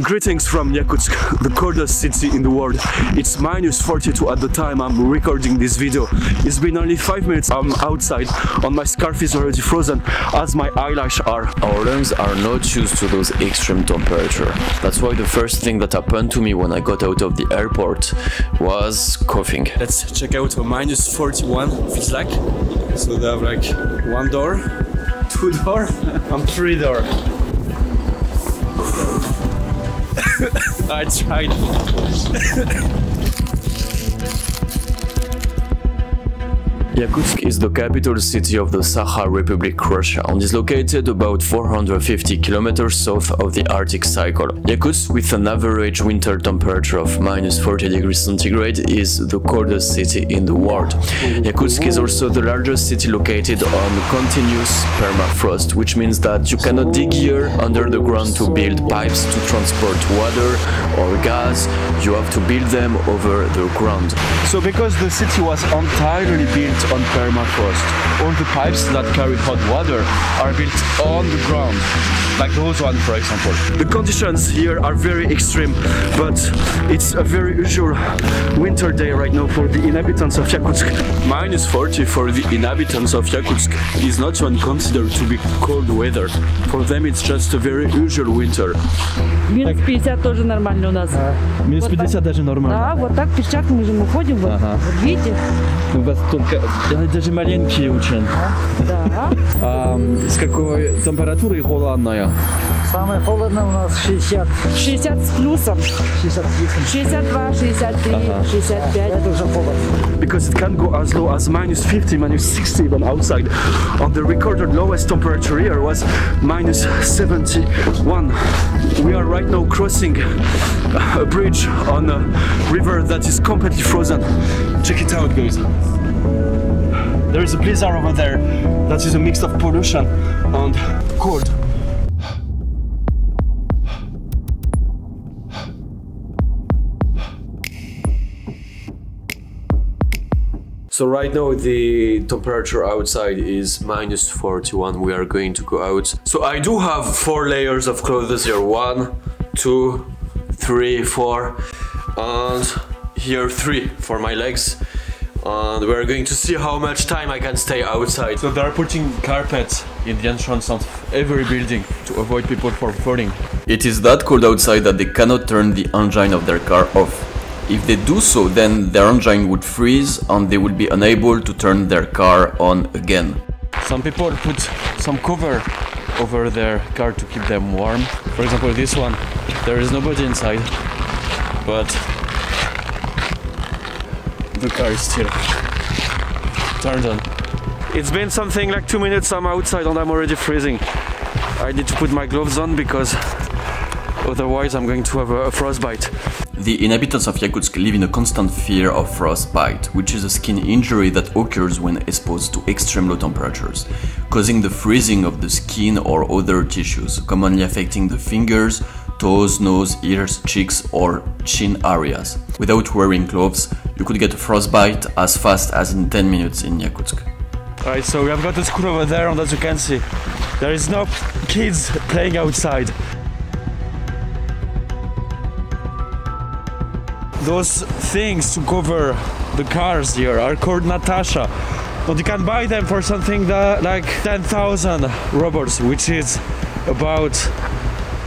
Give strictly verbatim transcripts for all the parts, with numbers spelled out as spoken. Greetings from Yakutsk, the coldest city in the world. It's minus forty-two at the time I'm recording this video. It's been only five minutes I'm outside, and my scarf is already frozen, as my eyelashes are. Our lungs are not used to those extreme temperatures. That's why the first thing that happened to me when I got out of the airport was coughing. Let's check out a minus forty-one, feels like. So they have like one door, two door, and three door. I tried. Yakutsk is the capital city of the Sakha Republic, Russia, and is located about four hundred fifty kilometers south of the Arctic Circle. Yakutsk, with an average winter temperature of minus forty degrees centigrade, is the coldest city in the world. Yakutsk is also the largest city located on continuous permafrost, which means that you cannot dig here under the ground to build pipes to transport water or gas. You have to build them over the ground. So, because the city was entirely built on permafrost, all the pipes that carry hot water are built on the ground, like those one, for example. The conditions here are very extreme, but it's a very usual winter day right now for the inhabitants of Yakutsk. minus forty for the inhabitants of Yakutsk is not even considered to be cold weather. For them, it's just a very usual winter. минус пятьдесят тоже нормально у нас. минус пятьдесят даже нормально. Да, вот так пешком мы же ходим, вот видите. У вас только даже маленькие учат. Да. С какой температурой холодная? Самое холодное у нас шестьдесят. шестьдесят с плюсом. шестьдесят два, шестьдесят три, шестьдесят пять. Это уже холодно. Because it can go as low as minus fifty, minus sixty even outside. On the recorded lowest temperature here was minus seventy-one. We are right now crossing a bridge on a river that is completely frozen. Check it out, guys. There is a blizzard over there that is a mix of pollution and cold. So right now the temperature outside is minus forty-one. We are going to go out. So I do have four layers of clothes here. One, two, three, four, and here three for my legs. And we're going to see how much time I can stay outside. So they are putting carpets in the entrance of every building to avoid people from falling. It is that cold outside that they cannot turn the engine of their car off. If they do so, then their engine would freeze and they would be unable to turn their car on again. Some people put some cover over their car to keep them warm. For example, this one, there is nobody inside, but the car is still turned on. It's been something like two minutes, I'm outside and I'm already freezing. I need to put my gloves on because otherwise I'm going to have a frostbite. The inhabitants of Yakutsk live in a constant fear of frostbite, which is a skin injury that occurs when exposed to extreme low temperatures, causing the freezing of the skin or other tissues, commonly affecting the fingers, toes, nose, ears, cheeks or chin areas. Without wearing gloves, you could get a frostbite as fast as in ten minutes in Yakutsk. Alright, so we have got a school over there, and as you can see, there is no kids playing outside. Those things to cover the cars here are called Natasha, but you can buy them for something that like ten thousand rubles, which is about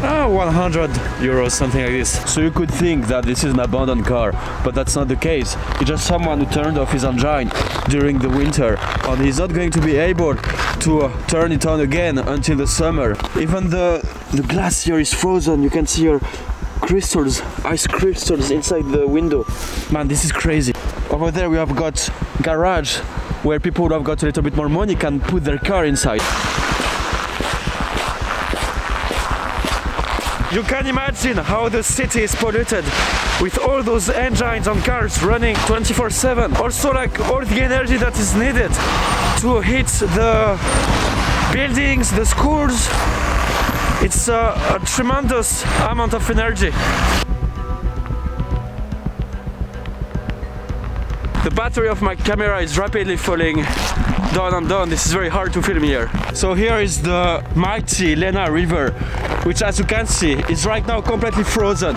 uh, one hundred euros, something like this. So you could think that this is an abandoned car, but that's not the case. It's just someone who turned off his engine during the winter, and he's not going to be able to uh, turn it on again until the summer. Even the, the glass here is frozen. You can see here crystals, ice crystals inside the window. Man, this is crazy. Over there we have got garage where people who have got a little bit more money can put their car inside. You can imagine how the city is polluted with all those engines and cars running twenty-four seven. Also like all the energy that is needed to heat the buildings, the schools. It's a, a tremendous amount of energy. The battery of my camera is rapidly falling. down and down. This is very hard to film here. So here is the mighty Lena River, which, as you can see, is right now completely frozen.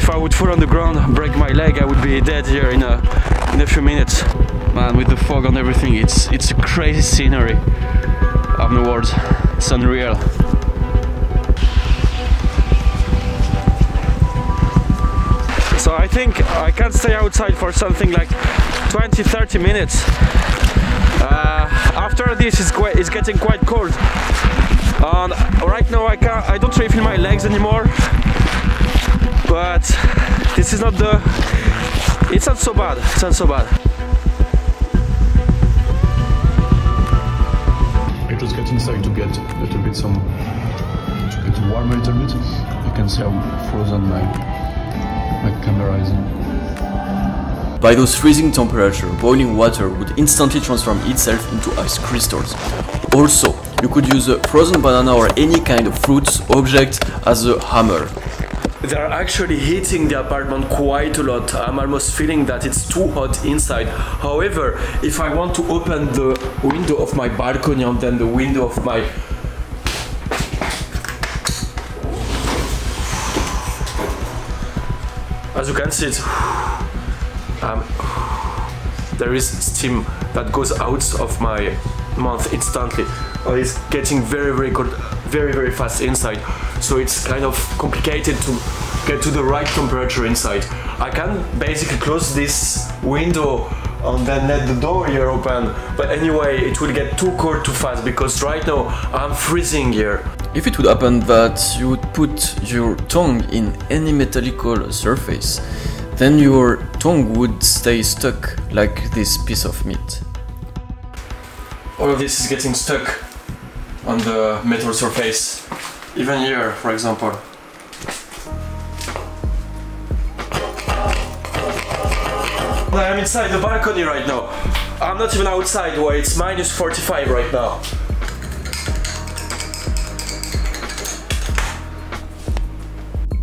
If I would fall on the ground, break my leg, I would be dead here in a in a few minutes. Man, with the fog and everything, it's it's a crazy scenery. I have no words. It's unreal. So I think I can stay outside for something like twenty to thirty minutes. Uh, after this it's, quite, it's getting quite cold. And right now I, can't, I don't really feel my legs anymore. But this is not the... It's not so bad, it's not so bad. Let us get inside to get a little bit some... to get warmer a little bit. You can see how frozen my... By those freezing temperatures, boiling water would instantly transform itself into ice crystals. Also, you could use a frozen banana or any kind of fruit object as a hammer. They are actually heating the apartment quite a lot. I'm almost feeling that it's too hot inside. However, if I want to open the window of my balcony and then the window of my As you can see, it's, um, there is steam that goes out of my mouth instantly. It's getting very, very cold, very, very fast inside. So it's kind of complicated to get to the right temperature inside. I can basically close this window and then let the door here open. But anyway, it will get too cold too fast because right now I'm freezing here. If it would happen that you would put your tongue in any metallic surface, then your tongue would stay stuck like this piece of meat. All of this is getting stuck on the metal surface, even here, for example. I am inside the balcony right now. I'm not even outside where it's minus forty-five right now.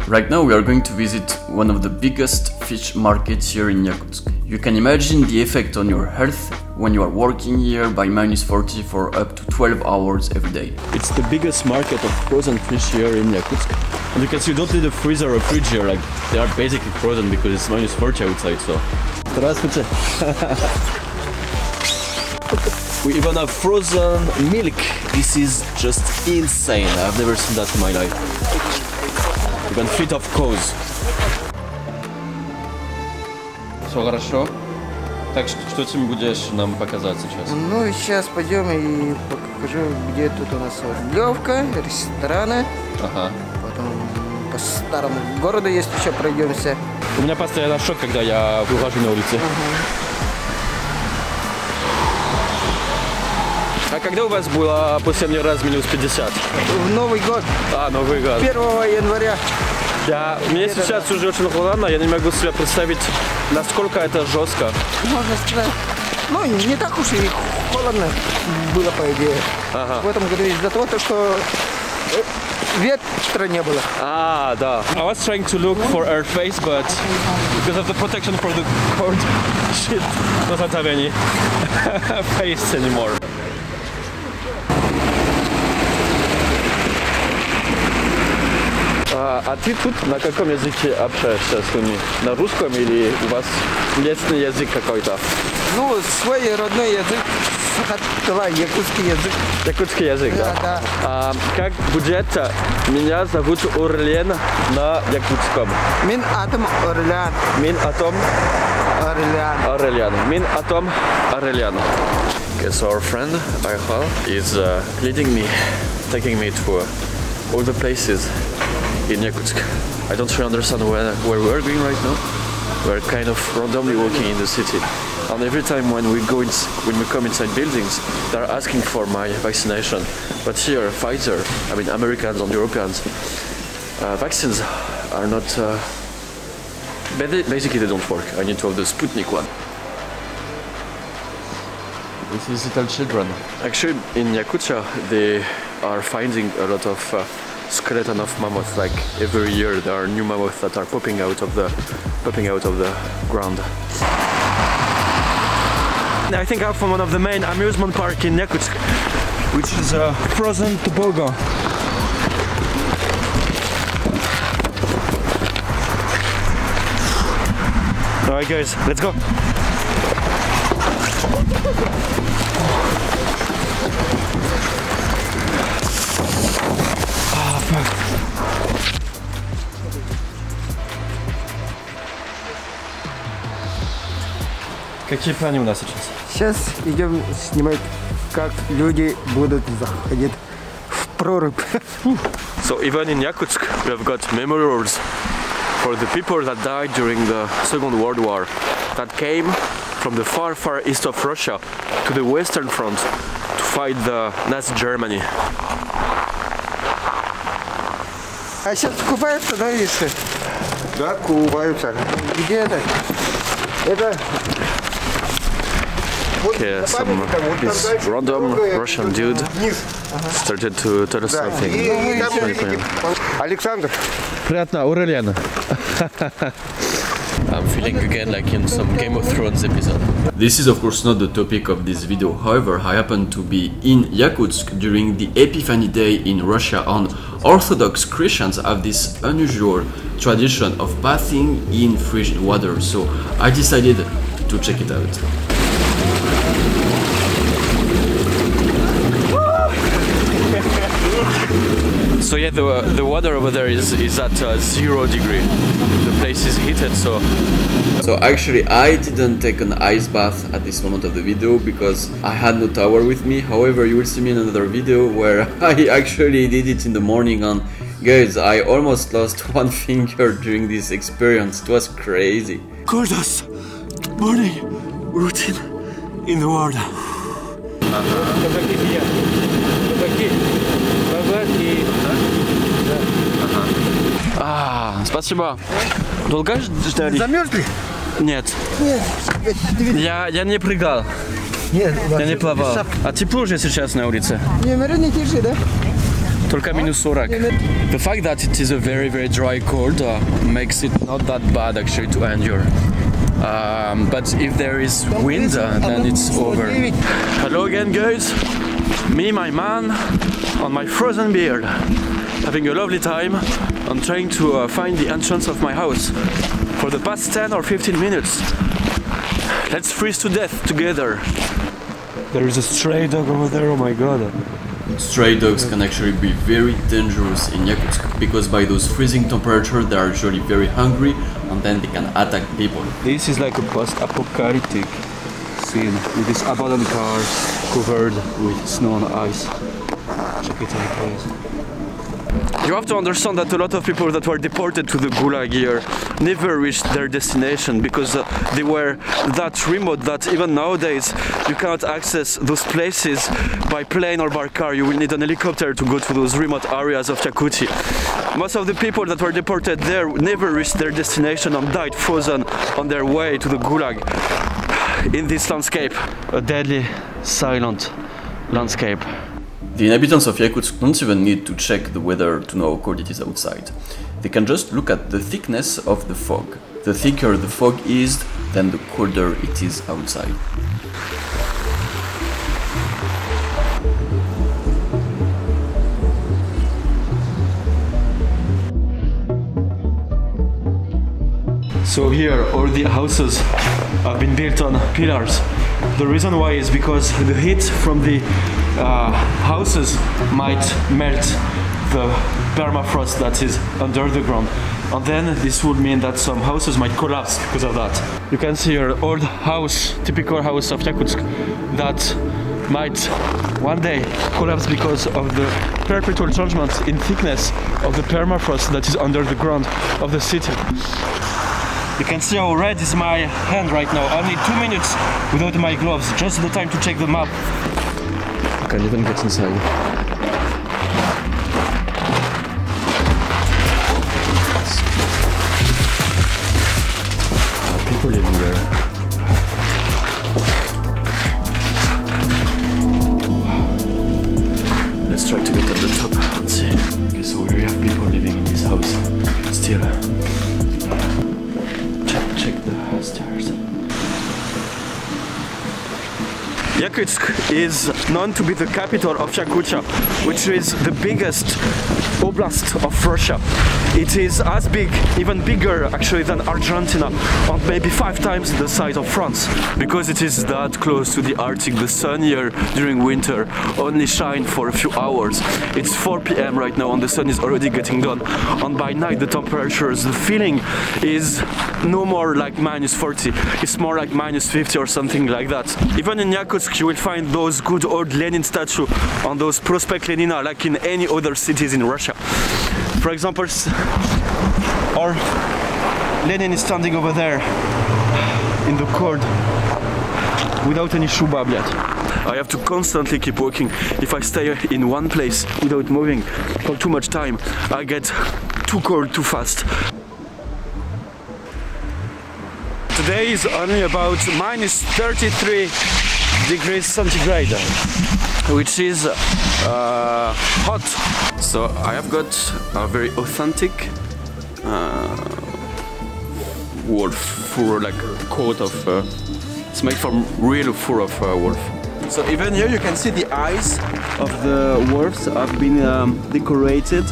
Right now we are going to visit one of the biggest fish markets here in Yakutsk. You can imagine the effect on your health when you are working here by minus forty for up to twelve hours every day. It's the biggest market of frozen fish here in Yakutsk. And you can see you don't need a freezer or a fridge here, like they are basically frozen because it's minus forty outside, so... Здравствуйте! We even have frozen milk. This is just insane. I've never seen that in my life. Even feet of cows. Все хорошо. Так что, что ты будешь нам показать сейчас? Ну и сейчас пойдем и покажу, где тут у нас лёвка, рестораны. Ага. Потом по старому городу есть еще пройдемся. У меня постоянно шок, когда я выхожу на улице. А когда у вас было последний раз минус пятьдесят? В Новый год. А, Новый год. первого января. Я, мне это сейчас да. уже очень холодно, я не могу себе представить, насколько это жестко. Можно сказать, ну не так уж и холодно было, по идее. Ага. В этом году из-за того, что ветра не было. А, да. I was trying to look for her face, but because of the protection for the cold, she doesn't have any face anymore. А ты тут на каком языке общаешься с ними? На русском или у вас местный язык какой-то? Ну, свой родной язык, якутский язык. Якутский язык, да? Да, да. А, как будет? Меня зовут Орелян на якутском. Мин атом Орелян. Мин атом Орелян. Орелян. Мин атом Орелян. Okay, so our friend Айхал is uh, leading me, taking me to uh, all the places in Yakutsk. I don't really understand where, where we are going right now. We're kind of randomly walking in the city. And every time when we go in, when we come inside buildings, they're asking for my vaccination. But here, Pfizer, I mean Americans and Europeans, uh, vaccines are not... Uh, basically they don't work. I need to have the Sputnik one. This is little children. Actually, in Yakutsk, they are finding a lot of uh, skeleton of mammoths. Like every year there are new mammoths that are popping out of the popping out of the ground. And I think I'm from one of the main amusement park in Yakutsk, which is a frozen toboggan. All right, guys, let's go. Какие планы у нас сейчас? Сейчас идем снимать, как люди будут заходить в прорубь. So even in Yakutsk, we have got memorials for the people that died during the Second World War, that came from the far, far east of Russia to the Western Front to fight the Nazi Germany. А сейчас купаются, да, если? Да, купаются. Где это? Это... Okay, some this random Russian dude started to tell us something. Alexander. Приятно, Орелян. I'm feeling again like in some Game of Thrones episode. This is of course not the topic of this video, however, I happened to be in Yakutsk during the Epiphany Day in Russia, and Orthodox Christians have this unusual tradition of bathing in fresh water, so I decided to check it out. So yeah, the, the water over there is, is at uh, zero degree. The place is heated, so... So actually I didn't take an ice bath at this moment of the video because I had no towel with me. However, you will see me in another video where I actually did it in the morning, and guys, I almost lost one finger during this experience. It was crazy. Gorgeous morning routine in the water. Uh-huh. А, спасибо. Долго ждали? Замерзли? Нет. Я, я не прыгал. Нет, я не плавал. А тепло уже сейчас на улице? Не, наверное, тише, да? Только минус сорок. The fact that it is a very, very dry cold uh, makes it not that bad actually to endure. Um, but if there is wind, uh, then it's over. Hello again, guys. Me, my man, on my frozen beard, having a lovely time. I'm trying to uh, find the entrance of my house for the past ten or fifteen minutes. Let's freeze to death together. There is a stray dog over there, oh my god. Stray dogs can actually be very dangerous in Yakutsk because by those freezing temperatures they are usually very hungry and then they can attack people. This is like a post-apocalyptic scene with these abandoned cars covered with snow and ice. Check it out, guys. You have to understand that a lot of people that were deported to the Gulag here never reached their destination because uh, they were that remote that even nowadays you cannot access those places by plane or by car. You will need an helicopter to go to those remote areas of Yakutia. Most of the people that were deported there never reached their destination and died frozen on their way to the Gulag. In this landscape, a deadly, silent landscape. The inhabitants of Yakutsk don't even need to check the weather to know how cold it is outside. They can just look at the thickness of the fog. The thicker the fog is, then the colder it is outside. So here, all the houses have been built on pillars. The reason why is because the heat from the Uh, houses might melt the permafrost that is under the ground, and then this would mean that some houses might collapse because of that. You can see your old house, typical house of Yakutsk, that might one day collapse because of the perpetual changements in thickness of the permafrost that is under the ground of the city. You can see how red is my hand right now. Only two minutes without my gloves, just the time to check the map. I can't even get inside. People living there. Let's try to get at the top and see. Okay, so we have people living in this house still. Check, check the stairs. is known to be the capital of Yakutia, which is the biggest oblast of Russia. It is as big, even bigger actually, than Argentina, or maybe five times the size of France. Because it is that close to the Arctic, the sun here during winter only shines for a few hours. It's four p m right now and the sun is already getting down, and by night the temperatures, the feeling is no more like minus forty, it's more like minus fifty or something like that. Even in Yakutsk you will find those good old Lenin statues on those Prospect Lenina, like in any other cities in Russia. For example, or Lenin is standing over there in the cold without any shuba yet. I have to constantly keep walking. If I stay in one place without moving for too much time, I get too cold too fast. Today is only about minus thirty-three degrees centigrade, which is uh, hot. So I have got a very authentic uh, wolf fur, like coat of, uh, it's made from real fur of uh, wolf. So even here you can see the eyes of the wolves have been um, decorated.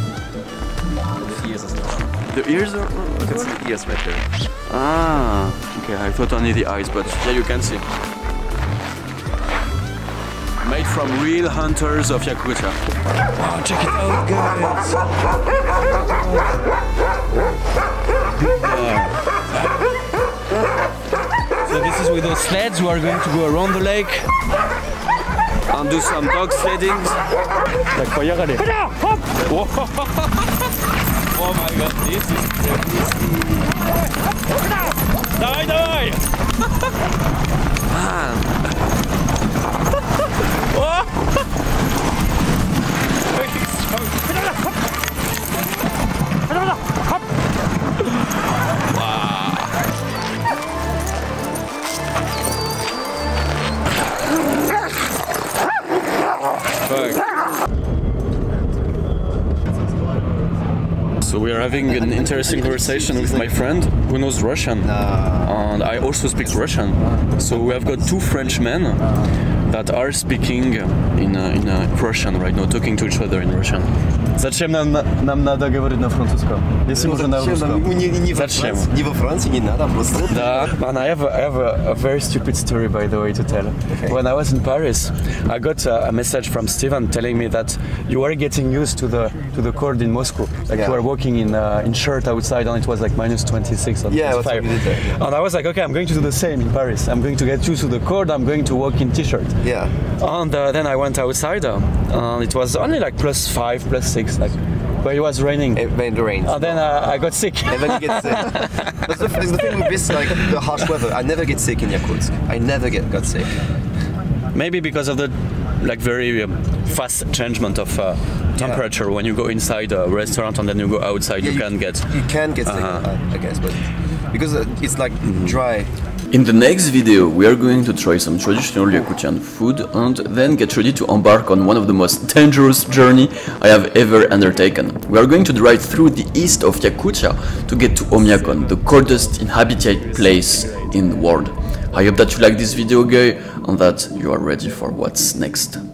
The ears are... You can see the ears right there. Ah, okay, I thought only the eyes, but yeah, you can see. Made from real hunters of Yakutia. Wow, check it out, guys! Oh. So this is with those sleds, we are going to go around the lake and do some dog sledding. Oh my god, this is crazy! Die, die! So we are having an interesting conversation with my friend who knows Russian, and I also speak Russian. So we have got two Frenchmen that are speaking in uh, in uh, Russian right now, talking to each other in Russian. Зачем нам нам надо говорить на французском? Если уже на русском. Зачем? Не во Франции не надо просто. Да. And I have, a, I have a, a very stupid story, by the way, to tell. Okay. When I was in Paris, I got a, a message from Steven telling me that you are getting used to the to the cold in Moscow. Like yeah. You are walking in uh, in shirt outside, and it was like minus twenty-six or yeah, twenty-five. Yeah. And I was like, okay, I'm going to do the same in Paris. I'm going to get used to the cold. I'm going to walk in t-shirt. Yeah. And uh, then I went outside, uh, and it was only like plus five, plus six, like, but it was raining. It rained. And then uh, I got sick. And then you get sick. That's the, the thing with this, like the harsh weather. I never get sick in Yakutsk. I never get got sick. Maybe because of the like very um, fast changement of uh, temperature. Yeah. When you go inside a restaurant and then you go outside, yeah, you, you can get. You can get sick, uh -huh. I guess, but because it's like dry. In the next video, we are going to try some traditional Yakutian food and then get ready to embark on one of the most dangerous journey I have ever undertaken. We are going to drive through the east of Yakutia to get to Omyakon, the coldest inhabited place in the world. I hope that you like this video, guys, and that you are ready for what's next.